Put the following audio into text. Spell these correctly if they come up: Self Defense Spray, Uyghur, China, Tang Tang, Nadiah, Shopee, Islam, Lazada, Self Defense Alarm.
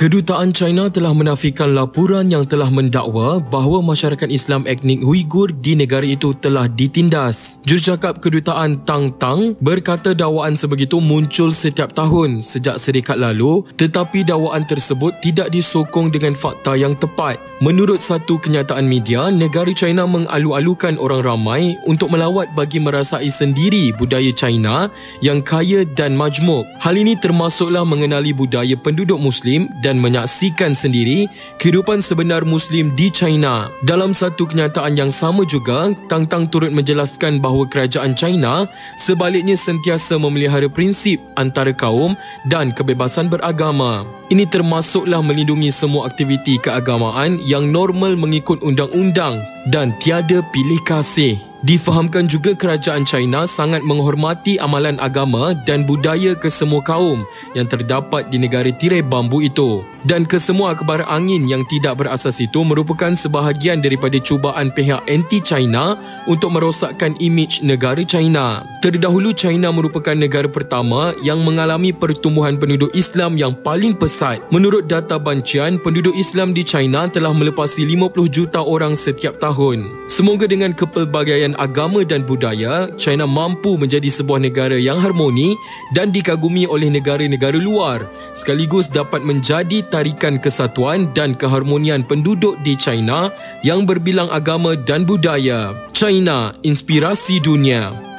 Kedutaan China telah menafikan laporan yang telah mendakwa bahawa masyarakat Islam etnik Uyghur di negara itu telah ditindas. Jurucakap kedutaan Tang Tang berkata dakwaan sebegitu muncul setiap tahun sejak sedekat lalu, tetapi dakwaan tersebut tidak disokong dengan fakta yang tepat. Menurut satu kenyataan media, negara China mengalu-alukan orang ramai untuk melawat bagi merasai sendiri budaya China yang kaya dan majmuk. Hal ini termasuklah mengenali budaya penduduk Muslim dan menyaksikan sendiri kehidupan sebenar Muslim di China. Dalam satu kenyataan yang sama juga, Tang Tang turut menjelaskan bahawa kerajaan China sebaliknya sentiasa memelihara prinsip antara kaum dan kebebasan beragama. Ini termasuklah melindungi semua aktiviti keagamaan yang normal mengikut undang-undang dan tiada pilih kasih. Difahamkan juga kerajaan China sangat menghormati amalan agama dan budaya kesemua kaum yang terdapat di negara tirai bambu itu. Dan kesemua akhbar angin yang tidak berasas itu merupakan sebahagian daripada cubaan pihak anti-China untuk merosakkan imej negara China. Terdahulu, China merupakan negara pertama yang mengalami pertumbuhan penduduk Islam yang paling pesat. Menurut data bancian, penduduk Islam di China telah melepasi 50 juta orang setiap tahun. Semoga dengan kepelbagaian agama dan budaya, China mampu menjadi sebuah negara yang harmoni dan dikagumi oleh negara-negara luar, sekaligus dapat menjadi tarikan kesatuan dan keharmonian penduduk di China yang berbilang agama dan budaya. China, inspirasi dunia.